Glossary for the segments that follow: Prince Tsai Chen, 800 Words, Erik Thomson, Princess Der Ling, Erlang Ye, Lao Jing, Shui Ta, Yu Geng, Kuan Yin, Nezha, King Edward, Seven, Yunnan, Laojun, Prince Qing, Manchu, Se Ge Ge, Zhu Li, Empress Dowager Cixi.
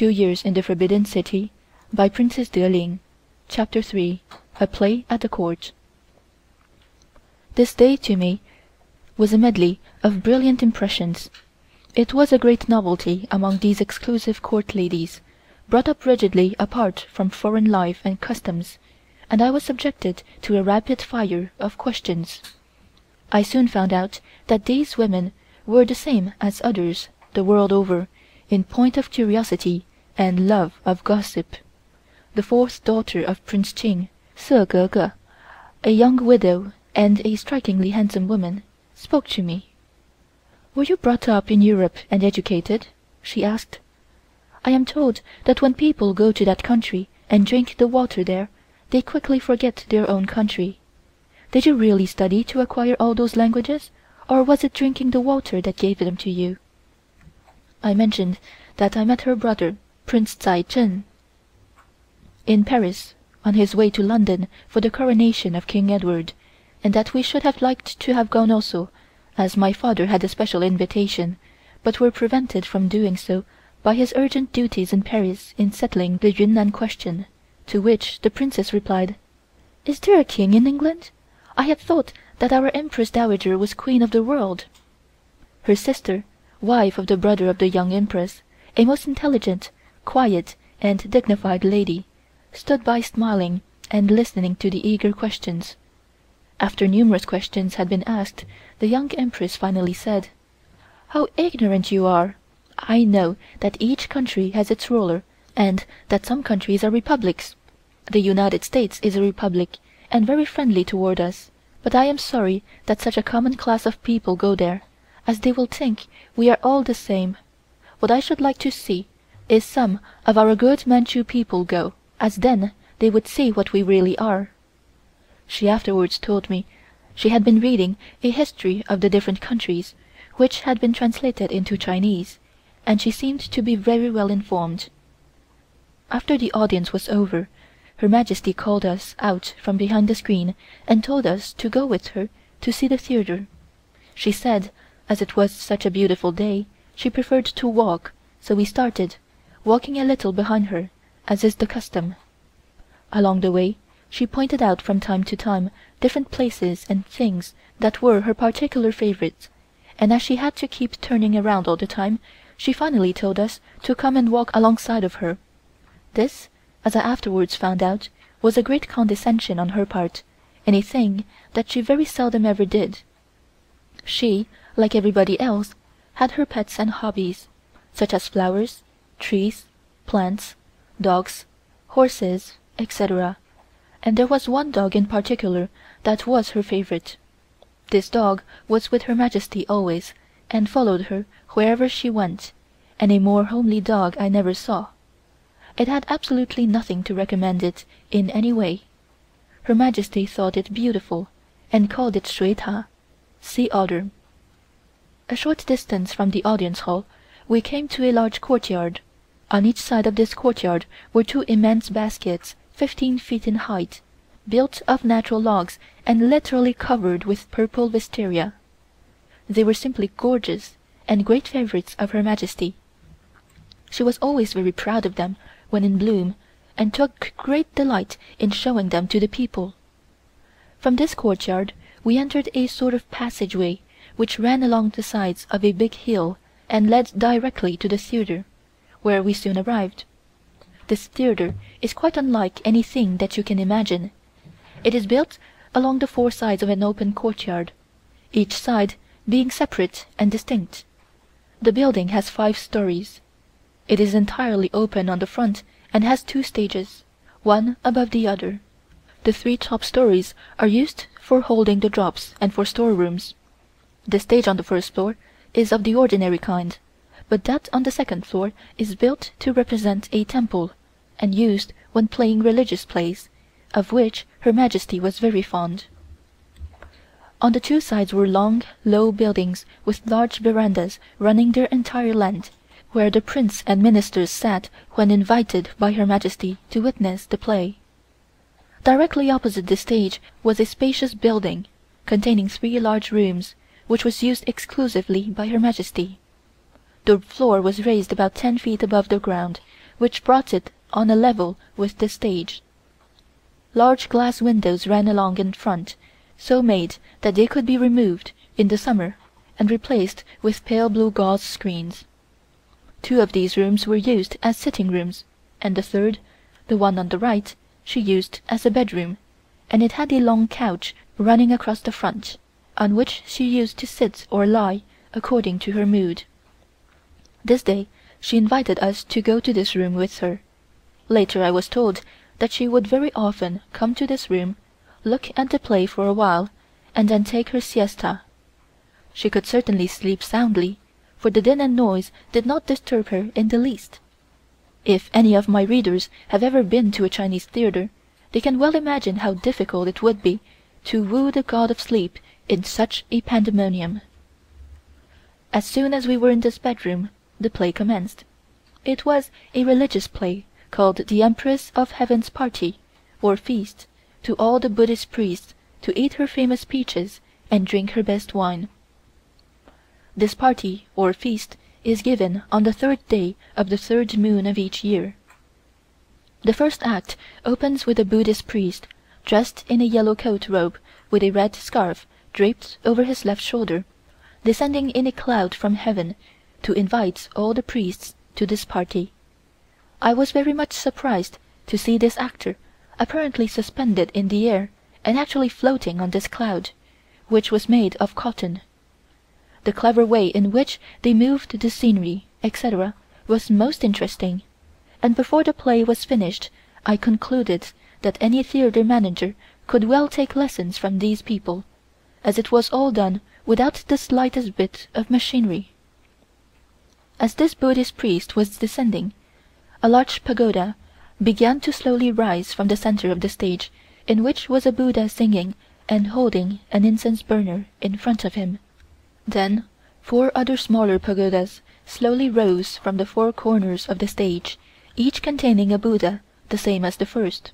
2 years in the Forbidden City, by Princess Der Ling. Chapter 3. A Play at the Court. This day, to me, was a medley of brilliant impressions. It was a great novelty among these exclusive court ladies, brought up rigidly apart from foreign life and customs, and I was subjected to a rapid fire of questions. I soon found out that these women were the same as others the world over in point of curiosity and love of gossip. The fourth daughter of Prince Qing, Se Ge Ge, a young widow and a strikingly handsome woman, spoke to me. "Were you brought up in Europe and educated?" she asked. "I am told that when people go to that country and drink the water there, they quickly forget their own country. Did you really study to acquire all those languages, or was it drinking the water that gave them to you?" I mentioned that I met her brother, Prince Tsai Chen, in Paris, on his way to London for the coronation of King Edward, and that we should have liked to have gone also, as my father had a special invitation, but were prevented from doing so by his urgent duties in Paris in settling the Yunnan question, to which the princess replied, "Is there a king in England? I had thought that our Empress Dowager was Queen of the World." Her sister, wife of the brother of the young Empress, a most intelligent, quiet, and dignified lady, stood by smiling and listening to the eager questions. After numerous questions had been asked, the young Empress finally said, "How ignorant you are! I know that each country has its ruler, and that some countries are republics. The United States is a republic, and very friendly toward us, but I am sorry that such a common class of people go there, as they will think we are all the same. What I should like to see is some of our good Manchu people go, as then they would see what we really are." She afterwards told me she had been reading a history of the different countries, which had been translated into Chinese, and she seemed to be very well informed. After the audience was over, Her Majesty called us out from behind the screen and told us to go with her to see the theatre. She said, as it was such a beautiful day, she preferred to walk, so we started, walking a little behind her, as is the custom. Along the way, she pointed out from time to time different places and things that were her particular favorites, and as she had to keep turning around all the time, she finally told us to come and walk alongside of her. This, as I afterwards found out, was a great condescension on her part, and a thing that she very seldom ever did. She, like everybody else, had her pets and hobbies, such as flowers, trees, plants, dogs, horses, etc., and there was one dog in particular that was her favorite. This dog was with Her Majesty always, and followed her wherever she went, and a more homely dog I never saw. It had absolutely nothing to recommend it in any way. Her Majesty thought it beautiful, and called it Shui Ta, sea otter. A short distance from the audience hall, we came to a large courtyard. On each side of this courtyard were two immense baskets, 15 feet in height, built of natural logs and literally covered with purple wisteria. They were simply gorgeous, and great favorites of Her Majesty. She was always very proud of them when in bloom, and took great delight in showing them to the people. From this courtyard we entered a sort of passageway which ran along the sides of a big hill and led directly to the theatre, where we soon arrived. This theatre is quite unlike anything that you can imagine. It is built along the four sides of an open courtyard, each side being separate and distinct. The building has 5 stories. It is entirely open on the front and has 2 stages, one above the other. The 3 top stories are used for holding the drops and for storerooms. The stage on the first floor is of the ordinary kind, but that on the second floor is built to represent a temple, and used when playing religious plays, of which Her Majesty was very fond. On the 2 sides were long, low buildings with large verandas running their entire length, where the prince and ministers sat when invited by Her Majesty to witness the play. Directly opposite the stage was a spacious building, containing 3 large rooms, which was used exclusively by Her Majesty. The floor was raised about 10 feet above the ground, which brought it on a level with the stage. Large glass windows ran along in front, so made that they could be removed in the summer and replaced with pale blue gauze screens. Two of these rooms were used as sitting rooms, and the third, the one on the right, she used as a bedroom, and it had a long couch running across the front, on which she used to sit or lie according to her mood. This day she invited us to go to this room with her. Later I was told that she would very often come to this room, look at the play for a while, and then take her siesta. She could certainly sleep soundly, for the din and noise did not disturb her in the least. If any of my readers have ever been to a Chinese theatre, they can well imagine how difficult it would be to woo the god of sleep in such a pandemonium. As soon as we were in this bedroom, the play commenced. It was a religious play called The Empress of Heaven's Party, or Feast, to all the Buddhist priests to eat her famous peaches and drink her best wine. This party, or feast, is given on the third day of the third moon of each year. The first act opens with a Buddhist priest, dressed in a yellow coat robe with a red scarf draped over his left shoulder, descending in a cloud from heaven to invite all the priests to this party. I was very much surprised to see this actor apparently suspended in the air and actually floating on this cloud, which was made of cotton. The clever way in which they moved the scenery, etc., was most interesting, and before the play was finished I concluded that any theatre manager could well take lessons from these people, as it was all done without the slightest bit of machinery. As this Buddhist priest was descending, a large pagoda began to slowly rise from the center of the stage, in which was a Buddha singing and holding an incense burner in front of him. Then 4 other smaller pagodas slowly rose from the 4 corners of the stage, each containing a Buddha, the same as the first.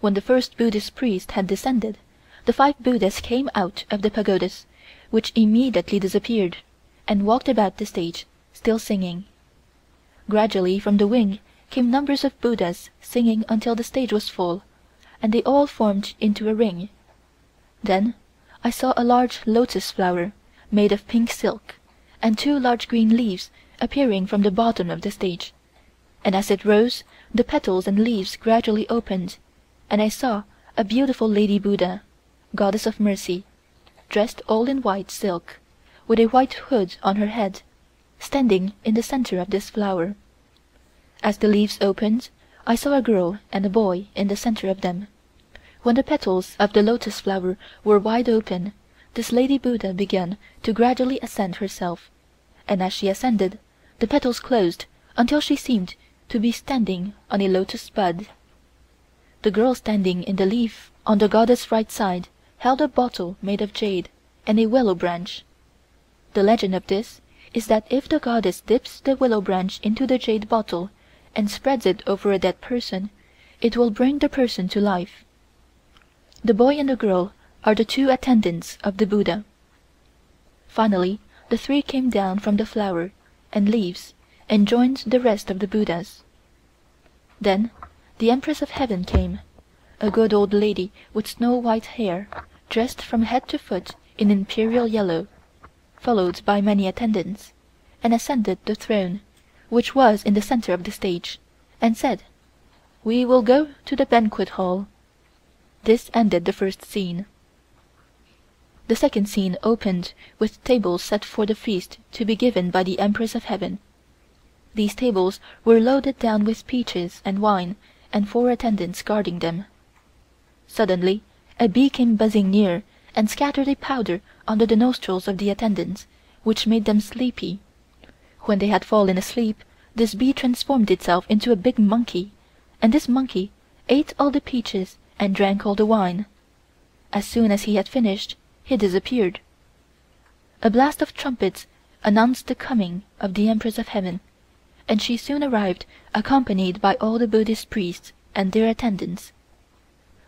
When the first Buddhist priest had descended, the 5 Buddhas came out of the pagodas, which immediately disappeared, and walked about the stage, still singing. Gradually from the wing came numbers of Buddhas singing until the stage was full, and they all formed into a ring. Then I saw a large lotus flower, made of pink silk, and 2 large green leaves appearing from the bottom of the stage, and as it rose the petals and leaves gradually opened, and I saw a beautiful Lady Buddha, Goddess of Mercy, dressed all in white silk, with a white hood on her head, standing in the center of this flower. As the leaves opened, I saw a girl and a boy in the center of them. When the petals of the lotus flower were wide open, this Lady Buddha began to gradually ascend herself, and as she ascended, the petals closed until she seemed to be standing on a lotus bud. The girl standing in the leaf on the goddess' right side held a bottle made of jade and a willow branch. The legend of this is that if the goddess dips the willow branch into the jade bottle and spreads it over a dead person, it will bring the person to life. The boy and the girl are the 2 attendants of the Buddha. Finally, the 3 came down from the flower and leaves and joined the rest of the Buddhas. Then the Empress of Heaven came, a good old lady with snow-white hair, dressed from head to foot in imperial yellow, followed by many attendants, and ascended the throne, which was in the center of the stage, and said, "We will go to the banquet hall." This ended the first scene. The second scene opened with tables set for the feast to be given by the Empress of Heaven. These tables were loaded down with peaches and wine and 4 attendants guarding them. Suddenly a bee came buzzing near and scattered a powder under the nostrils of the attendants, which made them sleepy. When they had fallen asleep, this bee transformed itself into a big monkey, and this monkey ate all the peaches and drank all the wine. As soon as he had finished, he disappeared. A blast of trumpets announced the coming of the Empress of Heaven, and she soon arrived accompanied by all the Buddhist priests and their attendants.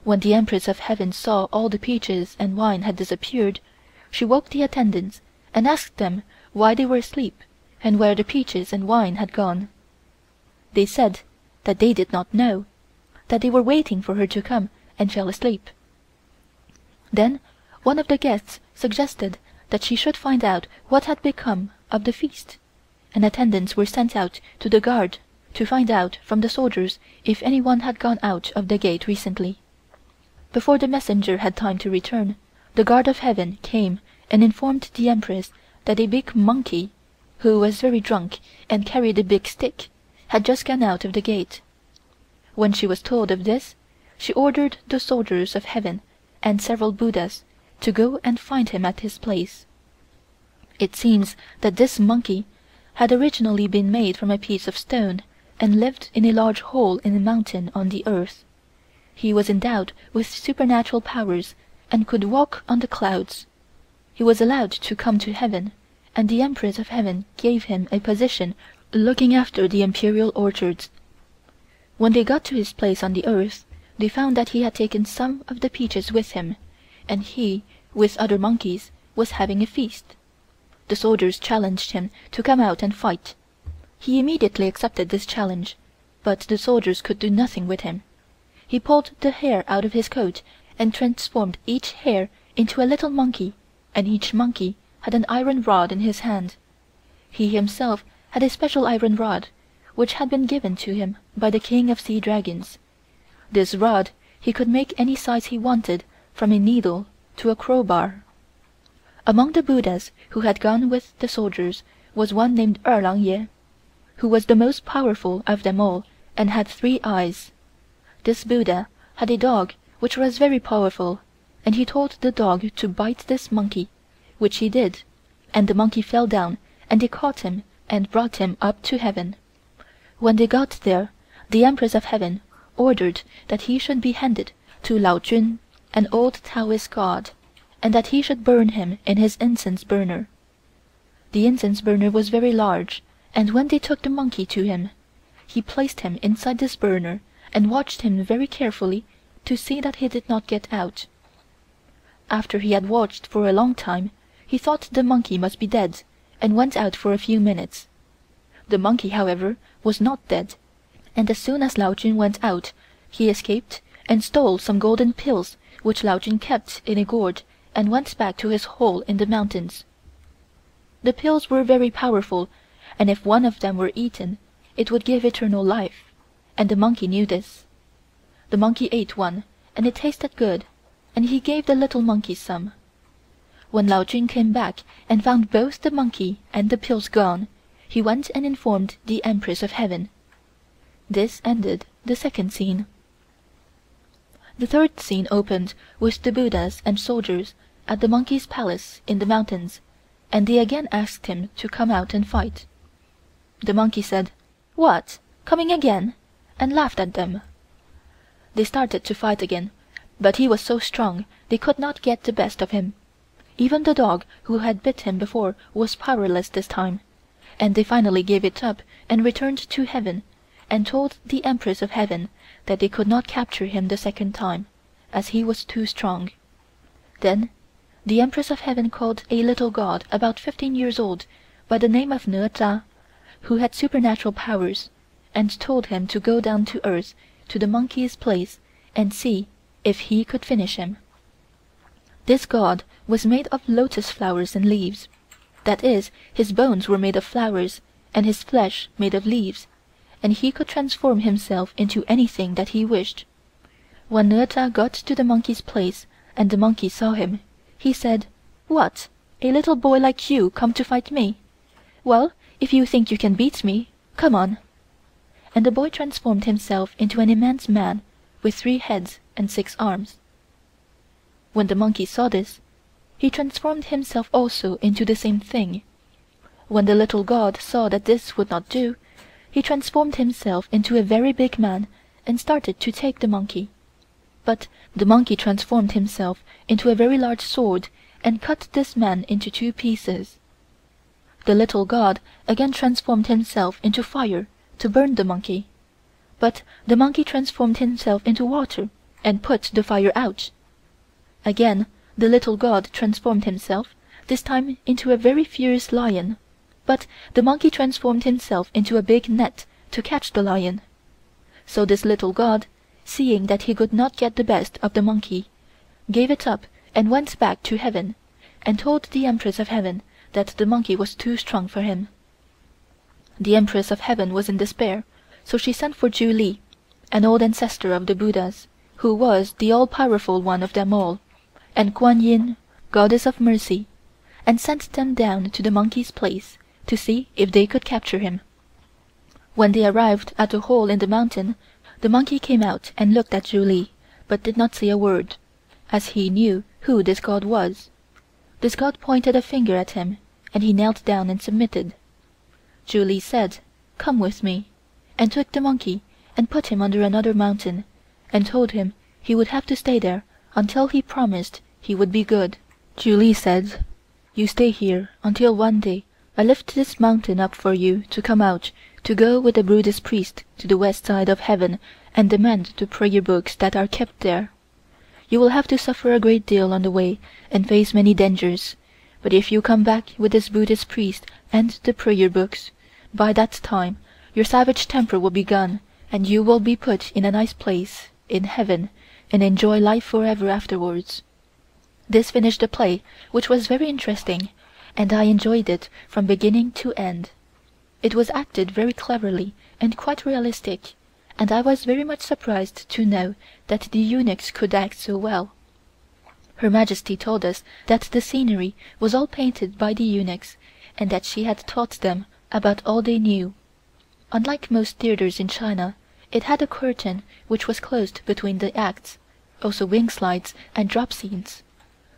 When the Empress of Heaven saw all the peaches and wine had disappeared, she woke the attendants and asked them why they were asleep and where the peaches and wine had gone. They said that they did not know, that they were waiting for her to come, and fell asleep. Then one of the guests suggested that she should find out what had become of the feast, and attendants were sent out to the guard to find out from the soldiers if anyone had gone out of the gate recently. Before the messenger had time to return, the guard of heaven came and informed the Empress that a big monkey, who was very drunk and carried a big stick, had just gone out of the gate. When she was told of this, she ordered the soldiers of heaven and several Buddhas to go and find him at his place. It seems that this monkey had originally been made from a piece of stone and lived in a large hole in a mountain on the earth. He was endowed with supernatural powers and could walk on the clouds. He was allowed to come to heaven, and the Empress of Heaven gave him a position looking after the imperial orchards. When they got to his place on the earth, they found that he had taken some of the peaches with him, and he, with other monkeys, was having a feast. The soldiers challenged him to come out and fight. He immediately accepted this challenge, but the soldiers could do nothing with him. He pulled the hair out of his coat and transformed each hair into a little monkey, and each monkey had an iron rod in his hand. He himself had a special iron rod, which had been given to him by the King of Sea Dragons. This rod he could make any size he wanted, from a needle to a crowbar. Among the Buddhas who had gone with the soldiers was one named Erlang Ye, who was the most powerful of them all and had 3 eyes. This Buddha had a dog which was very powerful, and he told the dog to bite this monkey, which he did, and the monkey fell down, and they caught him and brought him up to heaven. When they got there, the Empress of Heaven ordered that he should be handed to Laojun, an old Taoist god, and that he should burn him in his incense burner. The incense burner was very large, and when they took the monkey to him, he placed him inside this burner and watched him very carefully to see that he did not get out. After he had watched for a long time, he thought the monkey must be dead and went out for a few minutes. The monkey, however, was not dead, and as soon as Lao Jing went out, he escaped and stole some golden pills which Lao Jing kept in a gourd, and went back to his hole in the mountains. The pills were very powerful, and if one of them were eaten, it would give eternal life, and the monkey knew this. The monkey ate one, and it tasted good, and he gave the little monkey some. When Lao Jing came back and found both the monkey and the pills gone, he went and informed the Empress of Heaven. This ended the second scene. The third scene opened with the Buddhas and soldiers at the monkey's palace in the mountains, and they again asked him to come out and fight. The monkey said, "What? Coming again?" and laughed at them. They started to fight again, but he was so strong they could not get the best of him. Even the dog who had bit him before was powerless this time, and they finally gave it up and returned to heaven, and told the Empress of Heaven that they could not capture him the second time, as he was too strong. Then the Empress of Heaven called a little god about 15 years old, by the name of Nezha, who had supernatural powers, and told him to go down to earth to the monkey's place and see if he could finish him. This god was made of lotus flowers and leaves, that is, his bones were made of flowers and his flesh made of leaves, and he could transform himself into anything that he wished. When Nezha got to the monkey's place and the monkey saw him, he said, "What? A little boy like you come to fight me? Well, if you think you can beat me, come on." And the boy transformed himself into an immense man with 3 heads and 6 arms. When the monkey saw this, he transformed himself also into the same thing. When the little god saw that this would not do, he transformed himself into a very big man and started to take the monkey. But the monkey transformed himself into a very large sword and cut this man into 2 pieces. The little god again transformed himself into fire to burn the monkey. But the monkey transformed himself into water and put the fire out. Again the little god transformed himself, this time into a very fierce lion. But the monkey transformed himself into a big net to catch the lion. So this little god, seeing that he could not get the best of the monkey, gave it up and went back to heaven, and told the Empress of Heaven that the monkey was too strong for him. The Empress of Heaven was in despair, so she sent for Zhu Li, an old ancestor of the Buddhas, who was the all-powerful one of them all, and Kuan Yin, goddess of mercy, and sent them down to the monkey's place to see if they could capture him. When they arrived at a hole in the mountain, the monkey came out and looked at Zhu Li, but did not say a word, as he knew who this god was. This god pointed a finger at him, and he knelt down and submitted. Zhu Li said, "Come with me," and took the monkey and put him under another mountain, and told him he would have to stay there until he promised he would be good. Zhu Li said, "You stay here until one day I lift this mountain up for you to come out to go with the Buddhist priest to the west side of heaven and demand the prayer books that are kept there. You will have to suffer a great deal on the way and face many dangers, but if you come back with this Buddhist priest and the prayer books, by that time your savage temper will be gone and you will be put in a nice place in heaven and enjoy life forever afterwards." This finished the play, which was very interesting, and I enjoyed it from beginning to end. It was acted very cleverly and quite realistic, and I was very much surprised to know that the eunuchs could act so well. Her Majesty told us that the scenery was all painted by the eunuchs, and that she had taught them about all they knew. Unlike most theatres in China, it had a curtain which was closed between the acts, also wing slides and drop scenes.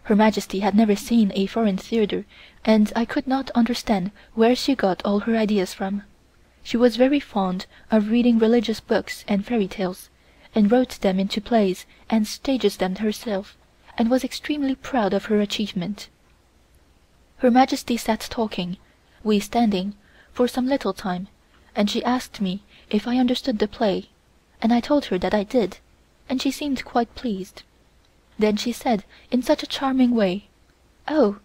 Her Majesty had never seen a foreign theatre, and I could not understand where she got all her ideas from. She was very fond of reading religious books and fairy tales, and wrote them into plays and stages them herself, and was extremely proud of her achievement. Her Majesty sat talking, we standing, for some little time, and she asked me if I understood the play, and I told her that I did, and she seemed quite pleased. Then she said in such a charming way, "Oh,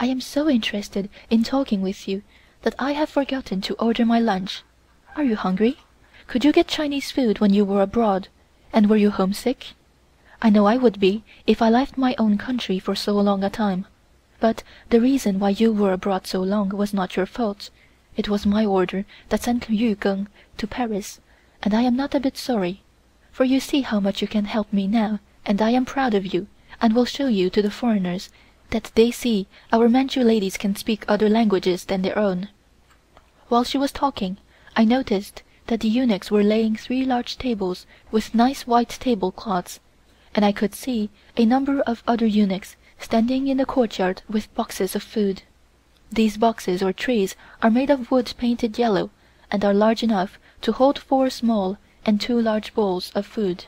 I am so interested in talking with you that I have forgotten to order my lunch. Are you hungry? Could you get Chinese food when you were abroad, and were you homesick? I know I would be if I left my own country for so long a time, but the reason why you were abroad so long was not your fault. It was my order that sent Yu Geng to Paris, and I am not a bit sorry, for you see how much you can help me now. And I am proud of you, and will show you to the foreigners, that they see our Manchu ladies can speak other languages than their own." While she was talking, I noticed that the eunuchs were laying 3 large tables with nice white tablecloths, and I could see a number of other eunuchs standing in the courtyard with boxes of food. These boxes or trays are made of wood painted yellow, and are large enough to hold 4 small and 2 large bowls of food.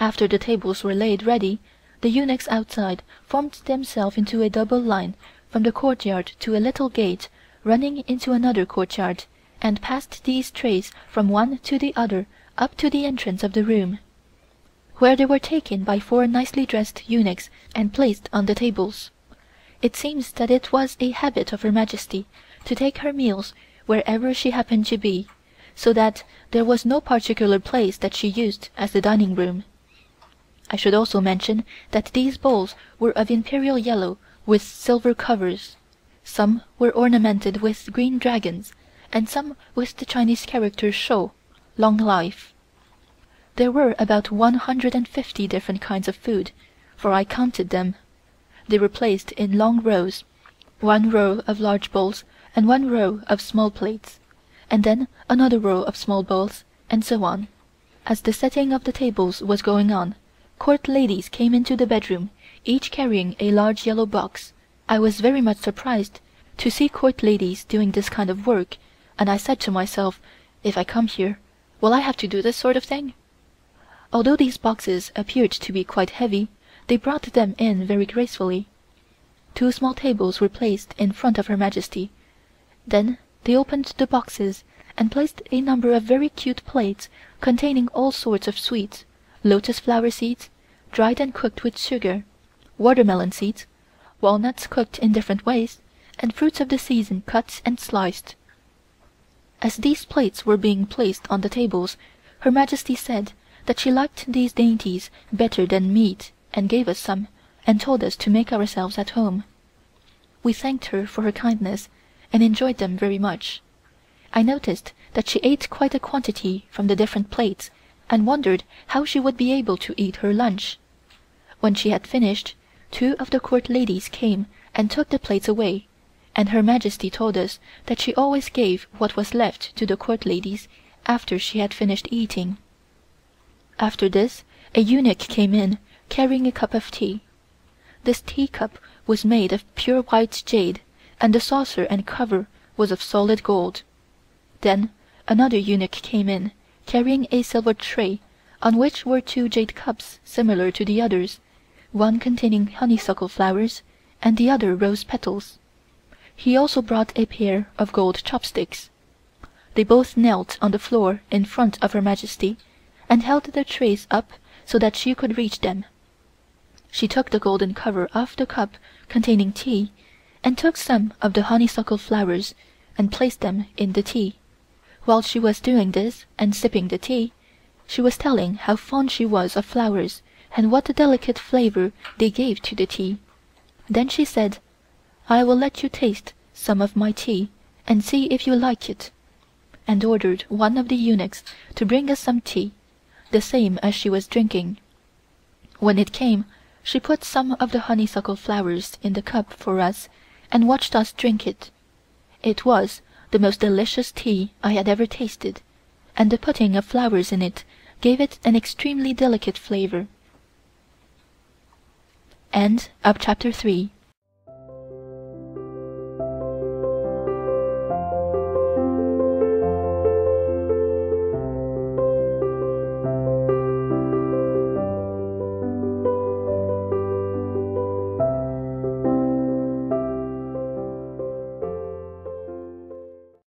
After the tables were laid ready, the eunuchs outside formed themselves into a double line from the courtyard to a little gate running into another courtyard, and passed these trays from one to the other up to the entrance of the room, where they were taken by 4 nicely dressed eunuchs and placed on the tables. It seems that it was a habit of Her Majesty to take her meals wherever she happened to be, so that there was no particular place that she used as the dining room. I should also mention that these bowls were of imperial yellow with silver covers. Some were ornamented with green dragons, and some with the Chinese character shou, long life. There were about 150 different kinds of food, for I counted them. They were placed in long rows, 1 row of large bowls and 1 row of small plates, and then another row of small bowls, and so on. As the setting of the tables was going on, court ladies came into the bedroom, each carrying a large yellow box. I was very much surprised to see court ladies doing this kind of work, and I said to myself, if I come here, will I have to do this sort of thing? Although these boxes appeared to be quite heavy, they brought them in very gracefully. 2 small tables were placed in front of Her Majesty. Then they opened the boxes and placed a number of very cute plates containing all sorts of sweets: lotus flower seeds, dried and cooked with sugar, watermelon seeds, walnuts cooked in different ways, and fruits of the season cut and sliced. As these plates were being placed on the tables, Her Majesty said that she liked these dainties better than meat, and gave us some, and told us to make ourselves at home. We thanked her for her kindness, and enjoyed them very much. I noticed that she ate quite a quantity from the different plates, and wondered how she would be able to eat her lunch. When she had finished, two of the Court ladies came and took the plates away, and Her Majesty told us that she always gave what was left to the Court ladies after she had finished eating. After this, a eunuch came in, carrying a cup of tea. This teacup was made of pure white jade, and the saucer and cover was of solid gold. Then another eunuch came in, carrying a silver tray, on which were two jade cups similar to the others, one containing honeysuckle flowers, and the other rose petals. He also brought a pair of gold chopsticks. They both knelt on the floor in front of Her Majesty, and held their trays up so that she could reach them. She took the golden cover off the cup containing tea, and took some of the honeysuckle flowers, and placed them in the tea. While she was doing this and sipping the tea, she was telling how fond she was of flowers and what a delicate flavor they gave to the tea. Then she said, "I will let you taste some of my tea and see if you like it," and ordered one of the eunuchs to bring us some tea, the same as she was drinking. When it came, she put some of the honeysuckle flowers in the cup for us and watched us drink it. It was the most delicious tea I had ever tasted, and the putting of flowers in it gave it an extremely delicate flavor. End of Chapter 3